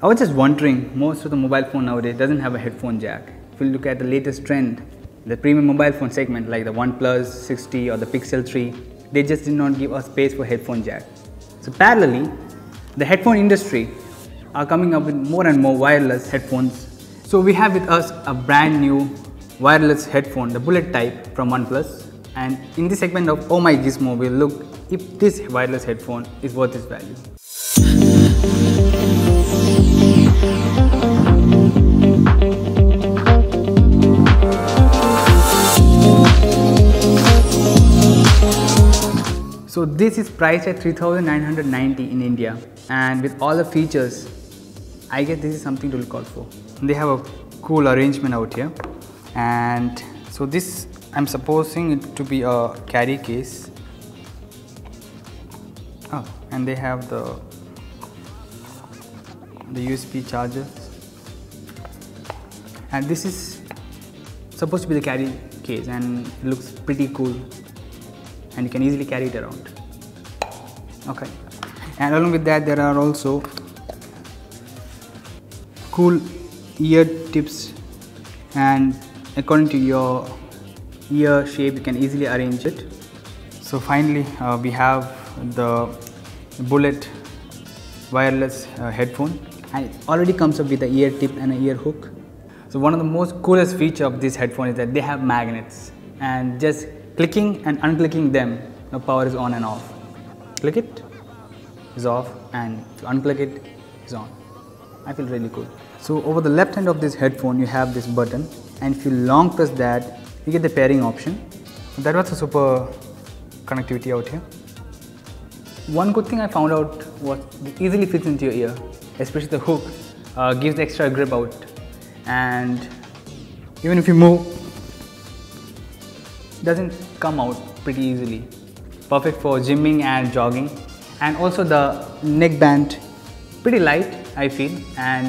I was just wondering, most of the mobile phone nowadays doesn't have a headphone jack. If you look at the latest trend, the premium mobile phone segment like the OnePlus 6T or the Pixel 3, they just did not give us space for headphone jack. So parallelly, the headphone industry are coming up with more and more wireless headphones. So we have with us a brand new wireless headphone, the Bullet type from OnePlus. And in this segment of Oh My Gizmo, we'll look if this wireless headphone is worth its value. So this is priced at 3,990 in India, and with all the features, I guess this is something to look out for. They have a cool arrangement out here, and so this, I'm supposing it to be a carry case. Oh, and they have the USB charger, and this is supposed to be the carry case, and it looks pretty cool. And you can easily carry it around. Okay, and along with that, there are also cool ear tips, and according to your ear shape, you can easily arrange it. So finally, we have the Bullet wireless headphone, and it already comes up with an ear tip and an ear hook. So one of the most coolest feature of this headphone is that they have magnets, and just clicking and unclicking them, the power is on and off. Click it, it's off, and if you unclick it, it's on. I feel really cool. So over the left hand of this headphone, you have this button, and if you long press that, you get the pairing option. That was a super connectivity out here. One good thing I found out was it easily fits into your ear, especially the hook gives the extra grip out, and even if you move, doesn't come out pretty easily. Perfect for gymming and jogging. And also the neck band, pretty light I feel, and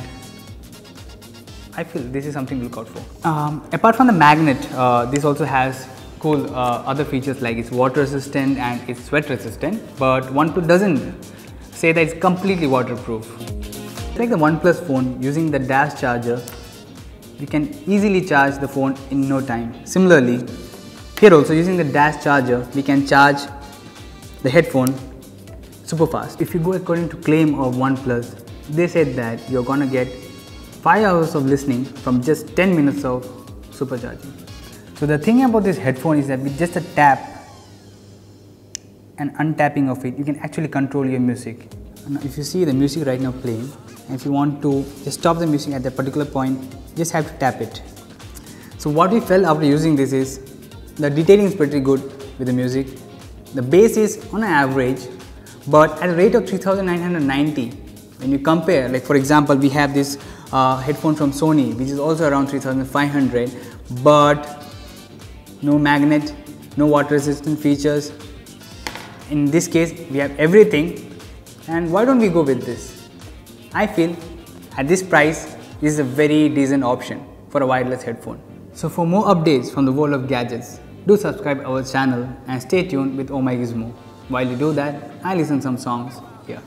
I feel this is something to look out for. Apart from the magnet, this also has cool other features like it's water resistant and it's sweat resistant, but OnePlus doesn't say that it's completely waterproof. Like the OnePlus phone, using the dash charger, you can easily charge the phone in no time. Similarly, here also, using the dash charger, we can charge the headphone super fast. If you go according to claim of OnePlus, they said that you're gonna get 5 hours of listening from just 10 minutes of supercharging. So the thing about this headphone is that with just a tap and untapping of it, you can actually control your music. Now, if you see the music right now playing, and if you want to just stop the music at that particular point, you just have to tap it. So what we felt after using this is, the detailing is pretty good with the music. The bass is on an average, but at a rate of 3,990, when you compare, like for example, we have this headphone from Sony, which is also around 3,500, but no magnet, no water resistant features. In this case, we have everything, and why don't we go with this? I feel at this price, this is a very decent option for a wireless headphone. So for more updates from the world of gadgets, do subscribe our channel and stay tuned with Oh My Gizmo. While you do that, I listen some songs here.